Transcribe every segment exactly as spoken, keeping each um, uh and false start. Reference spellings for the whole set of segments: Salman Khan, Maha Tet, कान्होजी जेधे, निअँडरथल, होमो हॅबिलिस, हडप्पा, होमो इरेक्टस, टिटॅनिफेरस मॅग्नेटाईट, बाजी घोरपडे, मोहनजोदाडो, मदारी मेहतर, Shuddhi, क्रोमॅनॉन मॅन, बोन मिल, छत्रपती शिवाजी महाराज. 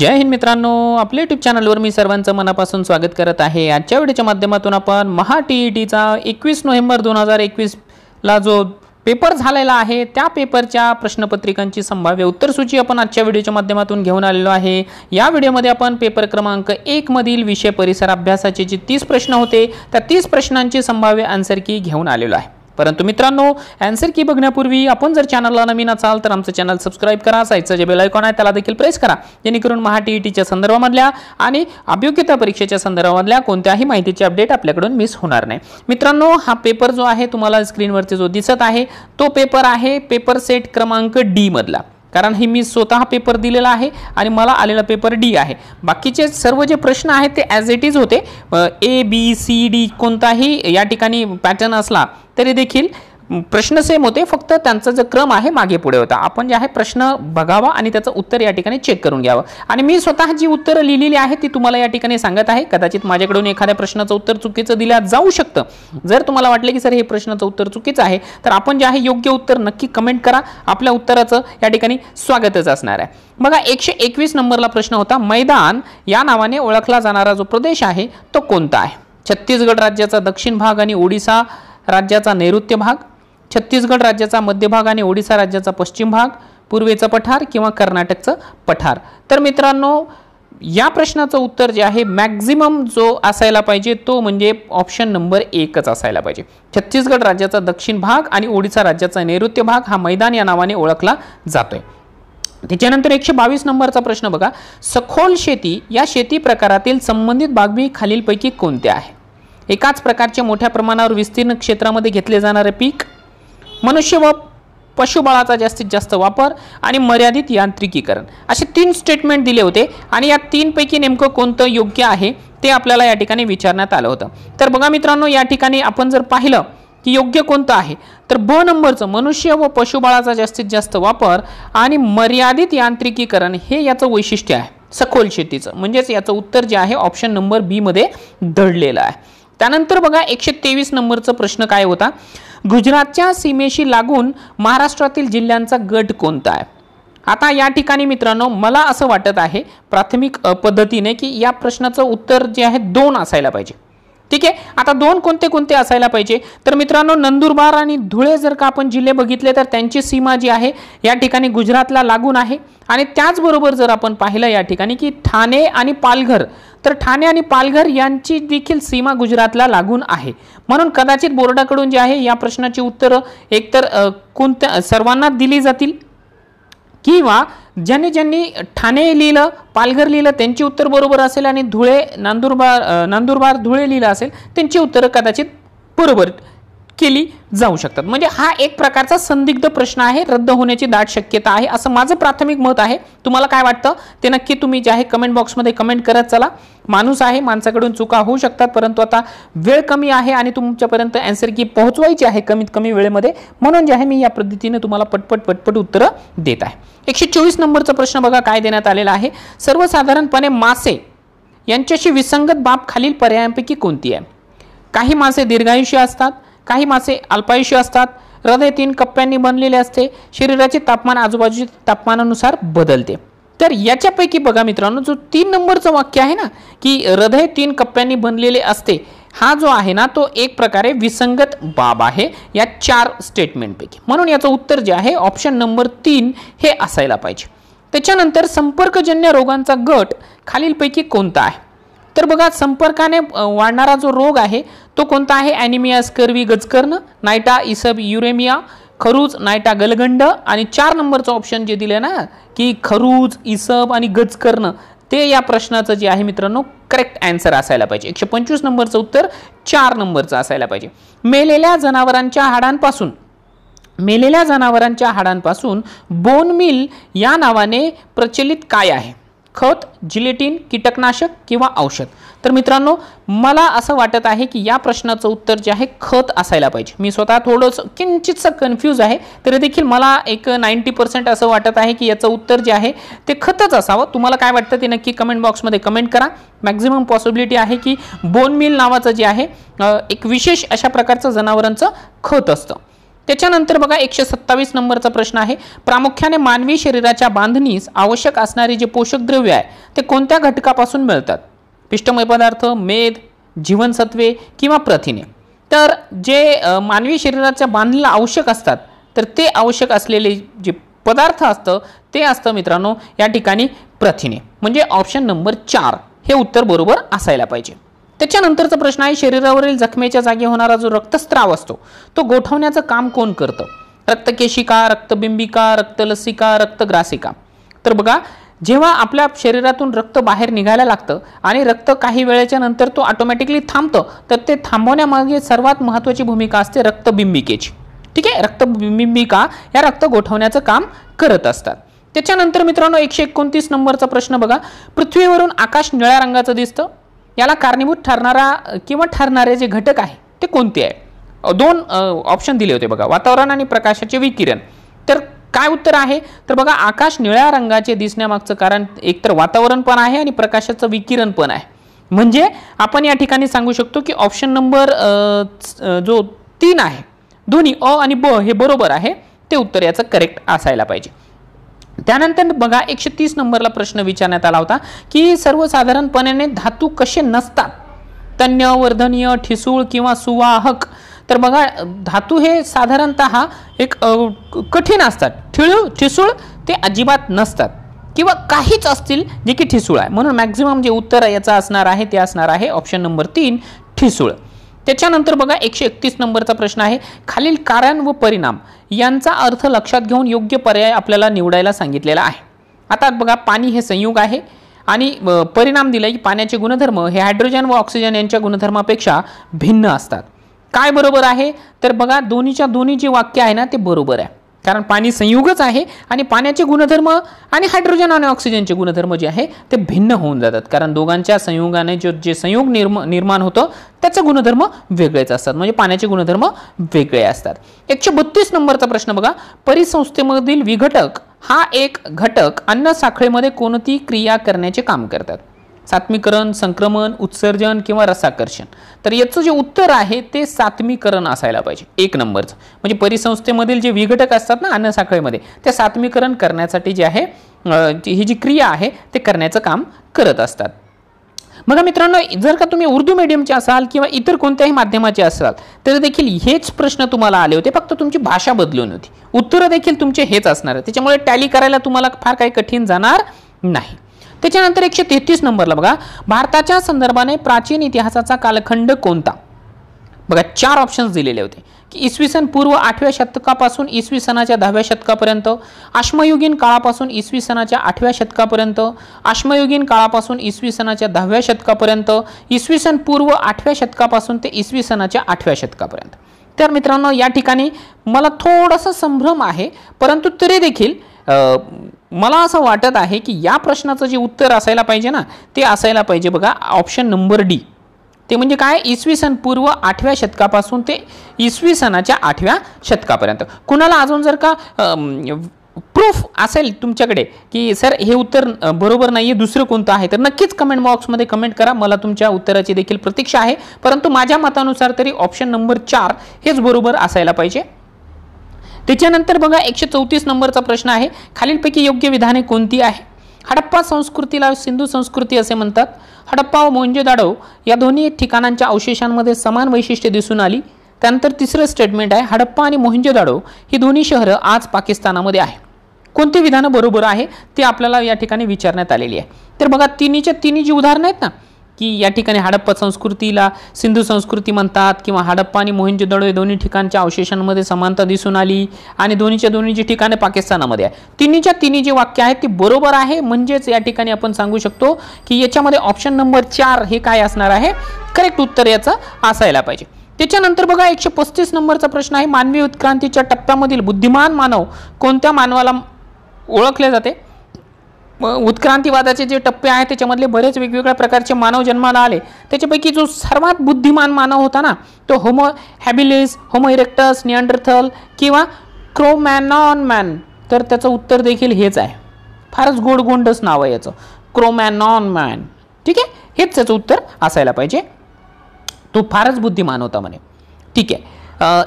जय हिंद मित्रांनो, आपल्या यूट्यूब चॅनलवर मी सर्वांचं मनापासून स्वागत करत आहे। आजच्या व्हिडिओच्या माध्यमातून आपण महा टेटचा एकवीस नोव्हेंबर दोन हजार एकवीसला जो पेपर झालेला आहे त्या पेपरच्या प्रश्नपत्रिकांची संभाव्य उत्तरसूची आपण आजच्या व्हिडिओच्या माध्यमातून घेऊन आलेलो आहे। या व्हिडिओमध्ये आपण पेपर क्रमांक एक मधील विषय परिसर अभ्यासाचे जे तीस प्रश्न होते त्या तीस प्रश्नांची संभाव्य आन्सर की घेऊन आलेलो आहे। परंतु मित्रांनो, आन्सर की बघण्यापूर्वी आपण जर चॅनलला नवीन असाल तर आमचं चॅनल सबस्क्राइब करा, साईडचं जे बेल आयकॉन आहे त्याला देखील प्रेस करा, जेणेकरून महा टेटच्या संदर्भामधल्या आणि अभियोग्यता परीक्षेच्या संदर्भामधल्या कोणत्याही माहितीची अपडेट आपल्याकडून मिस होणार नाही। मित्रांनो, हा पेपर जो आहे तुम्हाला स्क्रीनवरती जो दिसत आहे तो पेपर आहे पेपर सेट क्रमांक डी मधला, कारण हे मी स्वतः पेपर दिलेला आहे आणि मला आलेला पेपर डी आहे। बाकीचे सर्व जे प्रश्न आहेत ते ॲज इट इज होते। ए बी सी डी कोणताही या ठिकाणी पॅटर्न असला तरी देखील प्रश्न सेम होते, फक्त त्यांचा जो क्रम आहे मागे पुढे होता। आपण जे आहे प्रश्न बघावा आणि त्याचं उत्तर या ठिकाणी चेक करून घ्यावं, आणि मी स्वतः जी उत्तरं लिहिलेली आहे ती तुम्हाला या ठिकाणी सांगत आहे। कदाचित माझ्याकडून एखाद्या प्रश्नाचं उत्तर चुकीचं दिल्या जाऊ शकतं। जर तुम्हाला वाटले की सर हे प्रश्नाचं उत्तर चुकीचं आहे तर आपण जे आहे योग्य उत्तर नक्की कमेंट करा, आपल्या उत्तराचं या ठिकाणी स्वागतच असणार आहे। बघा, एकशे एकवीस नंबरला प्रश्न होता, मैदान या नावाने ओळखला जाणारा जो प्रदेश आहे तो कोणता आहे? छत्तीसगड राज्याचा दक्षिण भाग आणि ओडिसा राज्याचा नैऋत्य भाग, छत्तीसगड राज्याचा मध्य भाग आणि ओडिसा राज्याचा पश्चिम भाग, पूर्वेचा पठार किंवा कर्नाटकचं पठार। तर मित्रांनो, या प्रश्नाचं उत्तर जे आहे मॅक्झिमम जो असायला पाहिजे तो म्हणजे ऑप्शन नंबर एकच असायला पाहिजे। छत्तीसगड राज्याचा दक्षिण भाग आणि ओडिसा राज्याचा नैऋत्य भाग हा मैदान या नावाने ओळखला जातोय। त्याच्यानंतर एकशे बावीस नंबरचा प्रश्न बघा, सखोल शेती या शेती प्रकारातील संबंधित बाबी खालीलपैकी कोणत्या आहे? एकाच प्रकारचे मोठ्या प्रमाणावर विस्तीर्ण क्षेत्रामध्ये घेतले जाणारे पीक, मनुष्य व पशुबळाचा जास्तीत जास्त वापर आणि मर्यादित यांत्रिकीकरण, असे तीन स्टेटमेंट दिले होते आणि या तीनपैकी नेमकं कोणतं योग्य आहे ते आपल्याला या ठिकाणी विचारण्यात आलं होतं। तर बघा मित्रांनो, या ठिकाणी आपण जर पाहिलं की योग्य कोणतं आहे तर ब नंबरचं मनुष्य व पशुबळाचा जास्तीत जास्त वापर आणि मर्यादित यांत्रिकीकरण हे याचं वैशिष्ट्य आहे सखोल शेतीचं, म्हणजेच याचं उत्तर जे आहे ऑप्शन नंबर बी मध्ये दडलेलं आहे। त्यानंतर बघा, एकशे तेवीस नंबरचा प्रश्न काय होता, गुजरातच्या सीमेशी लागून महाराष्ट्रातील जिल्ह्यांचा गट कोणता आहे? आता या ठिकाणी मित्रांनो, मला असं वाटत आहे प्राथमिक पद्धतीने की या प्रश्नाचं उत्तर जे आहे दोन असायला पाहिजे। ठीक आहे, आता दोन कोणते कोणते असायला पाहिजे? तर मित्रांनो, नंदुरबार आणि धुळे जर का आपण जिल्हे बघितले तर त्यांची सीमा जी आहे या ठिकाणी गुजरातला लागून आहे, आणि त्याचबरोबर जर आपण पाहिलं या ठिकाणी की ठाणे आणि पालघर, तर ठाणे आणि पालघर यांची देखील सीमा गुजरातला लागून आहे। म्हणून कदाचित बोर्डाकडून जे आहे या प्रश्नाची उत्तरं एकतर कोणत्या सर्वांना दिली जातील किंवा ज्यांनी ज्यांनी ठाणे लिहिलं, पालघर लिहिलं त्यांची उत्तर बरोबर असेल, आणि धुळे नंदुरबार नंदुरबार धुळे लिहिलं असेल त्यांची उत्तरं कदाचित बरोबर केली जाऊ शकतात। म्हणजे हा एक प्रकारचा संदिग्ध प्रश्न आहे, रद्द होण्याची दाट शक्यता आहे असं माझं प्राथमिक मत आहे। तुम्हाला काय वाटतं ते नक्की तुम्ही जे आहे कमेंट बॉक्समध्ये कमेंट करत चला। माणूस आहे, माणसाकडून चुका होऊ शकतात, परंतु आता वेळ कमी आहे आणि तुमच्यापर्यंत आन्सर की पोहोचवायची आहे कमीत कमी वेळेमध्ये, म्हणून जे आहे मी या पद्धतीने तुम्हाला पटपट पटपट उत्तरं देत आहे। एकशे चोवीस नंबरचा प्रश्न बघा काय देण्यात आलेला आहे, सर्वसाधारणपणे मासे यांच्याशी विसंगत बाब खालील पर्यायांपैकी कोणती आहे? काही मासे दीर्घायुषी असतात, काही मासे अल्पायुष्य असतात, हृदय तीन कप्प्यांनी बनलेले असते, शरीराचे तापमान आजूबाजूच्या तापमानानुसार बदलते। तर याच्यापैकी बघा मित्रांनो, जो तीन नंबरचं वाक्य आहे ना की हृदय तीन कप्प्यांनी बनलेले असते, हा जो आहे ना तो एक प्रकारे विसंगत बाब आहे या चार स्टेटमेंटपैकी, म्हणून याचं उत्तर जे आहे ऑप्शन नंबर तीन हे असायला पाहिजे। त्याच्यानंतर संपर्कजन्य रोगांचा गट खालीलपैकी कोणता आहे? तर बघा, संपर्काने वाढणारा जो रोग आहे तो कोणता आहे? ॲनिमिया, स्कर्वी, गजकर्ण, नायटा, इसब, युरेमिया, खरूज, नायटा, गलगंड, आणि चार नंबरचं ऑप्शन जे दिले ना की खरूज, इसब आणि गजकर्ण, ते या प्रश्नाचं जे आहे मित्रांनो करेक्ट आन्सर असायला पाहिजे। एकशे पंचवीस नंबरचं उत्तर चार नंबरचं असायला पाहिजे। मेलेल्या जनावरांच्या हाडांपासून मेलेल्या जनावरांच्या हाडांपासून बोन मिल या नावाने प्रचलित काय आहे? खत, जिलेटिन, कीटकनाशक किंवा औषध? तर मित्रांनो, मला असं वाटत आहे की या प्रश्नाचं उत्तर जे आहे खत असायला पाहिजे। मी स्वतः थोडंसं किंचितसं कन्फ्यूज आहे, तरी देखील मला एक नाईंटी पर्सेंट असं वाटत आहे की याचं उत्तर जे आहे ते खतच असावं। तुम्हाला काय वाटतं ते नक्की कमेंट बॉक्समध्ये कमेंट करा। मॅक्झिमम पॉसिबिलिटी आहे की बोन मिल नावाचं जे आहे एक विशेष अशा प्रकारचं जनावरांचं खत असतं। त्याच्यानंतर बघा एकशे सत्तावीस नंबरचा प्रश्न आहे, प्रामुख्याने मानवी शरीराच्या बांधणीस आवश्यक असणारे जे पोषक द्रव्य आहे ते कोणत्या घटकापासून मिळतात? पिष्टमय पदार्थ, मेद, जीवनसत्वे किंवा प्रथिने. तर जे मानवी शरीराच्या बांधणीला आवश्यक असतात तर ते आवश्यक असलेले जे पदार्थ असतं ते असतं मित्रांनो या ठिकाणी प्रथिने, म्हणजे ऑप्शन नंबर चार हे उत्तर बरोबर असायला पाहिजे. त्याच्यानंतरचा प्रश्न आहे, शरीरावरील जखमेच्या जागी होणारा जो रक्तस्राव असतो तो गोठवण्याचं काम कोण करतं? रक्तकेशिका, रक्तबिंबिका, रक्तलसिका, रक्तग्रासिका. तर बघा जेव्हा आपल्या शरीरातून रक्त बाहेर निघायला लागतं आणि रक्त काही वेळेच्या नंतर तो ऑटोमॅटिकली थांबतं तर ते थांबवण्यामागे सर्वात महत्त्वाची भूमिका असते रक्तबिंबिकेची. ठीक आहे, रक्तबिंबिका या रक्त गोठवण्याचं काम करत असतात. त्याच्यानंतर मित्रांनो एकशे एकोणतीस नंबरचा प्रश्न बघा, पृथ्वीवरून आकाश निळ्या रंगाचं दिसतं, याला कारणीभूत ठरणारा किंवा ठरणारे जे घटक आहे ते कोणते आहे? दोन ऑप्शन दिले होते बघा, वातावरण आणि प्रकाशाचे विकिरण. तर काय उत्तर आहे? तर बघा आकाश निळ्या रंगाचे दिसण्यामागचं कारण एकतर वातावरण पण आहे आणि प्रकाशाचं विकिरण पण आहे. म्हणजे आपण या ठिकाणी सांगू शकतो की ऑप्शन नंबर जो तीन आहे दोन्ही अ आणि ब हे बरोबर आहे, ते उत्तर याचं करेक्ट असायला पाहिजे. त्यानंतर बघा एकशे तीस नंबरला प्रश्न विचारण्यात आला होता की सर्वसाधारणपणे धातू कसे नसतात? तन्य, वर्धनीय, ठिसूळ किंवा सुवाहक. तर बघा धातू हे साधारणतः एक कठीण असतात, ठिळू ठिसूळ ते अजिबात नसतात किंवा काहीच असतील जे की ठिसूळ आहे. म्हणून मॅक्झिमम जे उत्तर याचं असणार आहे ते असणार आहे ऑप्शन नंबर तीन ठिसूळ. त्याच्यानंतर बघा एकशे एकतीस नंबरचा प्रश्न आहे, खालील कारण व परिणाम यांचा अर्थ लक्षात घेऊन योग्य पर्याय आपल्याला निवडायला सांगितलेला आहे. आता बघा पाणी हे संयुग आहे आणि परिणाम दिला की पाण्याचे गुणधर्म हे हायड्रोजन व ऑक्सिजन यांच्या गुणधर्मापेक्षा भिन्न असतात. काय बरोबर आहे? तर बघा दोन्हीच्या दोन्ही जे वाक्य आहे ना ते बरोबर आहे, कारण पाणी संयुगच आहे आणि पाण्याचे गुणधर्म आणि हायड्रोजन आणि ऑक्सिजनचे गुणधर्म जे आहे ते भिन्न होऊन जातात, कारण दोघांच्या संयुगाने जो जे संयोग निर्म निर्माण होतं त्याचे गुणधर्म वेगळेच असतात, म्हणजे पाण्याचे गुणधर्म वेगळे असतात. एकशे बत्तीस नंबरचा प्रश्न बघा, परिसंस्थेमधील विघटक हा एक घटक अन्न साखळीमध्ये कोणती क्रिया करण्याचे काम करतात? सात्मीकरण, संक्रमण, उत्सर्जन किंवा रसाकर्षण. तर याचं जे उत्तर आहे ते सात्मीकरण असायला पाहिजे, एक नंबरचं. म्हणजे परिसंस्थेमधील जे विघटक असतात ना अन्न साखळीमध्ये ते सात्मीकरण करण्यासाठी जे आहे ही जी क्रिया आहे ते करण्याचं काम करत असतात. मग मित्रांनो जर का तुम्ही उर्दू मीडियमचे असाल किंवा इतर कोणत्याही माध्यमाचे असाल तरी देखील हेच प्रश्न तुम्हाला आले होते, फक्त तुमची भाषा बदलून होती, उत्तरं देखील तुमचे हेच असणार आहे, त्याच्यामुळे टॅली करायला तुम्हाला फार काही कठीण जाणार नाही. त्याच्यानंतर एकशे तेहतीस नंबरला बघा, भारताच्या संदर्भाने प्राचीन इतिहासाचा कालखंड कोणता? बघा चार ऑप्शन्स दिलेले होते की इसवी सन पूर्व आठव्या शतकापासून इसवी सनाच्या दहाव्या शतकापर्यंत, अश्मयुगीन काळापासून इसवी सनाच्या आठव्या शतकापर्यंत, अश्मयुगीन काळापासून इसवी सनाच्या दहाव्या शतकापर्यंत, इसवी सन पूर्व आठव्या शतकापासून ते इसवी सनाच्या आठव्या शतकापर्यंत. तर मित्रांनो या ठिकाणी मला थोडासा संभ्रम आहे, परंतु तरी देखील मला असं वाटत आहे की या प्रश्नाचं जे उत्तर असायला पाहिजे ना ते असायला पाहिजे बघा ऑप्शन नंबर डी, ते म्हणजे काय इसवी सन पूर्व आठव्या शतकापासून ते इसवी सनाच्या आठव्या शतकापर्यंत. कुणाला अजून जर का प्रूफ असेल तुमच्याकडे की सर हे उत्तर बरोबर नाही आहे दुसरं कोणतं आहे तर नक्कीच कमेंट बॉक्समध्ये कमेंट करा, मला तुमच्या उत्तराची देखील प्रतीक्षा आहे. परंतु माझ्या मतानुसार तरी ऑप्शन नंबर चार हेच बरोबर असायला पाहिजे. त्याच्यानंतर बघा एकशे चौतीस नंबरचा प्रश्न आहे, खालीलपैकी योग्य विधाने कोणती आहे? हडप्पा संस्कृतीला सिंधू संस्कृती असे म्हणतात. हडप्पा व मोहनजोदाडो या दोन्ही ठिकाणांच्या अवशेषांमध्ये समान वैशिष्ट्ये दिसून आली. त्यानंतर तिसरं स्टेटमेंट आहे, हडप्पा आणि मोहनजोदाडो ही दोन्ही शहरं आज पाकिस्तानामध्ये आहे. कोणती विधानं बरोबर आहे ते आपल्याला या ठिकाणी विचारण्यात आलेली आहे. तर बघा तिन्हीच्या तिन्ही जी उदाहरणं आहेत ना की या ठिकाणी हडप्पा संस्कृतीला सिंधू संस्कृती म्हणतात किंवा हडप्पा आणि मोहनजोदाडो हे दोन्ही ठिकाणच्या अवशेषांमध्ये समानता दिसून आली आणि दोन्हीच्या दोन्ही जी ठिकाणे पाकिस्तानामध्ये आहे, तिन्हीच्या तिन्ही जी वाक्य आहेत ती बरोबर आहे. म्हणजेच या ठिकाणी आपण सांगू शकतो की याच्यामध्ये ऑप्शन नंबर चार हे काय असणार आहे करेक्ट उत्तर याचं असायला पाहिजे. त्याच्यानंतर बघा एकशे पस्तीस नंबरचा प्रश्न आहे, मानवी उत्क्रांतीच्या टप्प्यामधील बुद्धिमान मानव कोणत्या मानवाला ओळखले जाते? उत्क्रांतीवादाचे जे टप्पे आहेत त्याच्यामधले बरेच वेगवेगळ्या प्रकारचे मानव जन्माला आले, त्याच्यापैकी जो सर्वात बुद्धिमान मानव होता ना तो होमो हॅबिलिस, होमो इरेक्टस, निअँडरथल किंवा क्रोमॅनॉन मॅन. तर त्याचं उत्तर देखील हेच आहे, फारच गोडगोंडच नाव आहे याचं, क्रोमॅनॉन मॅन. ठीक आहे, हेच त्याचं उत्तर असायला पाहिजे, तो फारच बुद्धिमान होता म्हणे. ठीक आहे,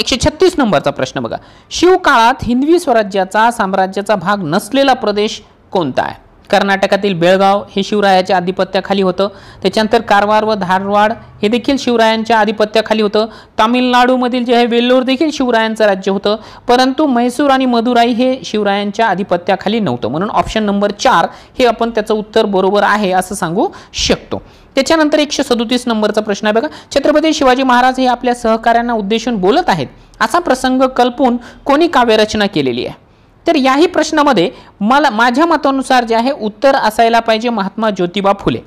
एकशे छत्तीस नंबरचा प्रश्न बघा. शिवकाळात हिंदवी स्वराज्याचा साम्राज्याचा भाग नसलेला प्रदेश कोणता आहे? कर्नाटकातील बेळगाव हे शिवरायाच्या आधिपत्याखाली होतं. त्याच्यानंतर कारवार व धारवाड हे देखील शिवरायांच्या आधिपत्याखाली होतं. तामिळनाडूमधील जे आहे वेल्लोर देखील शिवरायांचं राज्य होतं, परंतु म्हैसूर आणि मदुराई हे शिवरायांच्या आधिपत्याखाली नव्हतं. म्हणून ऑप्शन नंबर चार हे आपण त्याचं उत्तर बरोबर आहे असं सांगू शकतो. त्याच्यानंतर एकशे सदोतीस नंबरचा प्रश्न आहे बघा. छत्रपती शिवाजी महाराज हे आपल्या सहकाऱ्यांना उद्देशून बोलत आहेत असा प्रसंग कल्पून कोणी काव्यरचना केलेली आहे? तर याही प्रश्नामध्ये मला माझ्या मतानुसार जे आहे उत्तर असायला पाहिजे महात्मा ज्योतिबा फुले.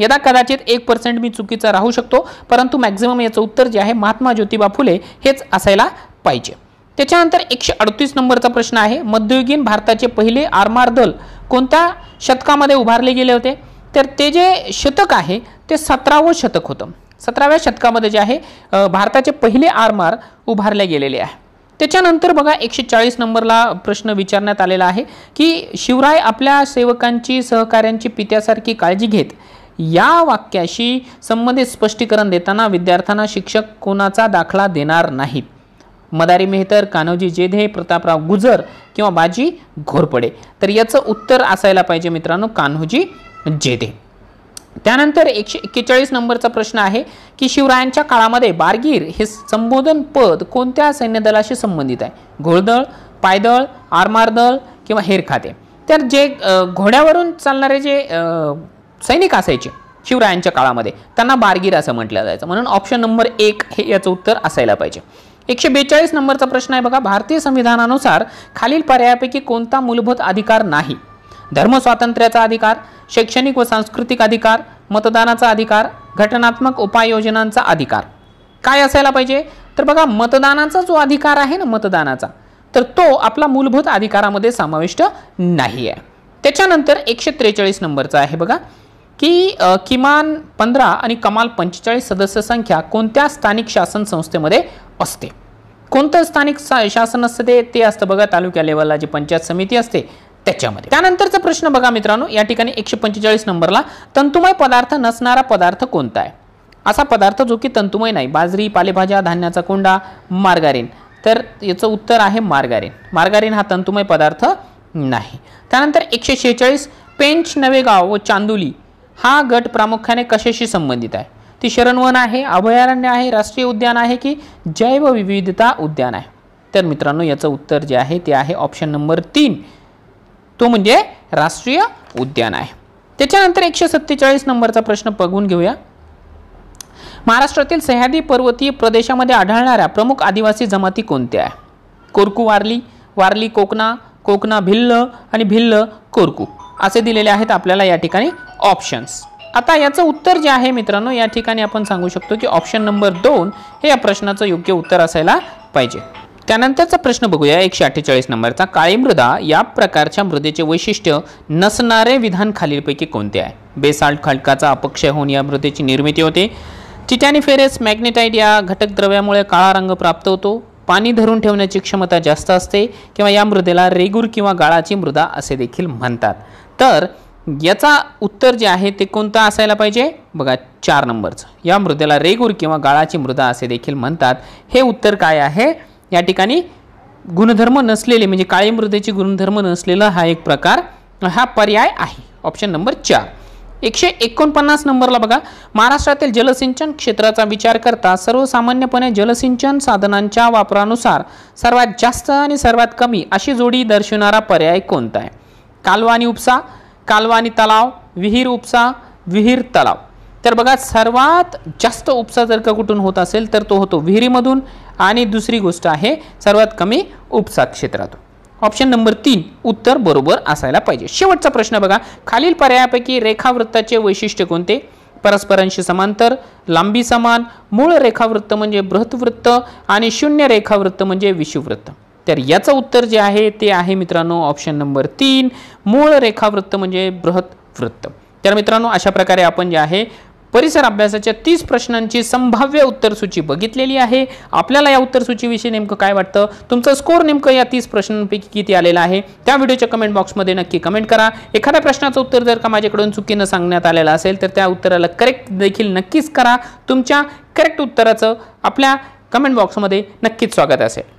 यदा कदाचित एक पर्सेंट मी चुकीचा राहू शकतो, परंतु मॅक्झिमम याचं उत्तर जे आहे महात्मा ज्योतिबा फुले हेच असायला पाहिजे. त्याच्यानंतर एकशे अडतीस नंबरचा प्रश्न आहे. मध्ययुगीन भारताचे पहिले आरमार दल कोणत्या शतकामध्ये उभारले गेले होते? तर ते जे शतक आहे ते सतरावं शतक होतं. सतराव्या शतकामध्ये जे आहे भारताचे पहिले आरमार उभारले गेलेले आहे. त्याच्यानंतर बघा एकशे चाळीस नंबरला प्रश्न विचारण्यात आलेला आहे की शिवराय आपल्या सेवकांची सहकाऱ्यांची पित्यासारखी काळजी घेत या वाक्याशी संबंधित स्पष्टीकरण देताना विद्यार्थ्यांना शिक्षक कोणाचा दाखला देणार नाहीत? मदारी मेहतर, कान्होजी जेधे, प्रतापराव गुजर किंवा बाजी घोरपडे. तर याचं उत्तर असायला पाहिजे मित्रांनो कान्होजी जेधे. त्यानंतर एकशे एक्केचाळीस नंबरचा प्रश्न आहे की शिवरायांच्या काळामध्ये बारगीर हे संबोधन पद कोणत्या सैन्यदलाशी संबंधित आहे? घोडदळ, पायदळ, आरमार दल किंवा हेरखाते. तर जे घोड्यावरून चालणारे जे सैनिक असायचे शिवरायांच्या काळामध्ये त्यांना बारगीर असं म्हटलं जायचं. म्हणून ऑप्शन नंबर एक हे याचं उत्तर असायला पाहिजे. एकशे बेचाळीस नंबरचा प्रश्न आहे बघा. भारतीय संविधानानुसार खालील पर्यायापैकी कोणता मूलभूत अधिकार नाही? धर्म स्वातंत्र्याचा अधिकार, शैक्षणिक व सांस्कृतिक अधिकार, मतदानाचा अधिकार, घटनात्मक उपाययोजनांचा अधिकार. काय असायला पाहिजे? तर बघा मतदानाचा जो अधिकार आहे ना मतदानाचा, तर तो आपला मूलभूत अधिकारामध्ये समाविष्ट नाही आहे. त्याच्यानंतर एकशे त्रेचाळीस नंबरचा आहे बघा की किमान पंधरा आणि कमाल पंचेचाळीस सदस्य संख्या कोणत्या स्थानिक शासन संस्थेमध्ये असते? कोणतं स्थानिक शासन असते? ते असतं बघा तालुक्या लेवलला जी पंचायत समिती असते त्याच्यामध्ये. त्यानंतरचा प्रश्न बघा मित्रांनो या ठिकाणी एकशे पंचेचाळीस नंबरला तंतुमय पदार्थ नसणारा पदार्थ कोणता आहे? असा पदार्थ जो की तंतुमय नाही. बाजरी, पालेभाज्या, धान्याचा कोंडा, मार्गारीन. तर याचं उत्तर आहे मार्गारीन. मार्गारीन हा तंतुमय पदार्थ नाही. त्यानंतर एकशे शेहेचाळीस पेंच, नवेगाव व चांदोली हा गट प्रामुख्याने कशाशी संबंधित आहे? ती शरणवन आहे, अभयारण्य आहे, राष्ट्रीय उद्यान आहे की जैवविविधता उद्यान आहे? तर मित्रांनो याचं उत्तर जे आहे ते आहे ऑप्शन नंबर तीन, तो म्हणजे राष्ट्रीय उद्यान आहे. त्याच्यानंतर एकशे सत्तेचाळीस नंबरचा प्रश्न बघून घेऊया. महाराष्ट्रातील सह्याद्री पर्वतीय प्रदेशामध्ये आढळणाऱ्या प्रमुख आदिवासी जमाती कोणत्या आहे? कोरकू वारली, वारली कोकणा, कोकणा भिल्ल आणि भिल्ल कोरकू असे दिलेले आहेत आपल्याला या ठिकाणी ऑप्शन्स. आता याचं उत्तर जे आहे मित्रांनो या ठिकाणी आपण सांगू शकतो की ऑप्शन नंबर दोन हे या प्रश्नाचं योग्य उत्तर असायला पाहिजे. त्यानंतरचा प्रश्न बघूया एकशे अठ्ठेचाळीस नंबरचा. काळी मृदा या प्रकारच्या मृदेचे वैशिष्ट्य नसणारे विधान खालीलपैकी कोणते आहे? बेसाल्ट खडकाचा अपक्षय होऊन या मृदेची निर्मिती होते. टिटॅनिफेरस मॅग्नेटाईट या घटकद्रव्यामुळे काळा रंग प्राप्त होतो. पाणी धरून ठेवण्याची क्षमता जास्त असते किंवा या मृदेला रेगूर किंवा गाळाची मृदा असे देखील म्हणतात. तर याचा उत्तर जे आहे ते कोणता असायला पाहिजे? बघा चार नंबरचं, या मृदेला रेगूर किंवा गाळाची मृदा असे देखील म्हणतात. हे उत्तर काय आहे? या ठिकाणी गुणधर्म नसलेले म्हणजे काळी मृदेचे गुणधर्म नसलेला हा एक प्रकार, हा पर्याय आहे ऑप्शन नंबर चार. एकशे एकोणपन्नास नंबरला बघा. महाराष्ट्रातील जलसिंचन क्षेत्राचा विचार करता सर्वसामान्यपणे जलसिंचन साधनांच्या वापरानुसार सर्वात जास्त आणि सर्वात कमी अशी जोडी दर्शवणारा पर्याय कोणता आहे? कालवा आणि उपसा, कालवा आणि तलाव, विहीर उपसा, विहीर तलाव. तर बघा सर्वात जास्त उपसा जर का कुठून होत असेल तर तो होतो विहिरीमधून, आणि दुसरी गोष्ट आहे सर्वात कमी उपसा क्षेत्रातून. ऑप्शन नंबर तीन उत्तर बरोबर असायला पाहिजे. शेवटचा प्रश्न बघा. खालील पर्यायापैकी रेखावृत्ताचे वैशिष्ट्य कोणते? परस्परांशी समांतर, लांबी समान, मूळ रेखावृत्त म्हणजे बृहत्वृत्त आणि शून्य रेखावृत्त म्हणजे विषुववृत्त. तर याचं उत्तर जे आहे ते आहे मित्रांनो ऑप्शन नंबर तीन, मूळ रेखावृत्त म्हणजे बृहत्वृत्त. तर मित्रांनो अशा प्रकारे आपण जे आहे परिसर अभ्यासाच्या तीस प्रश्नांची संभाव्य उत्तरसूची बघितलेली आहे. आपल्याला या उत्तरसूचीविषयी नेमकं काय वाटतं? तुमचा स्कोर नेमकं या तीस प्रश्नांपैकी किती आलेला आहे? त्या व्हिडिओच्या कमेंट बॉक्समध्ये नक्की कमेंट करा. एखाद्या प्रश्नाचं उत्तर जर का माझ्याकडून चुकीनं सांगण्यात आलेलं असेल तर त्या उत्तराला करेक्ट देखील नक्कीच करा. तुमच्या करेक्ट उत्तराचं आपल्या कमेंट बॉक्समध्ये नक्कीच स्वागत असेल.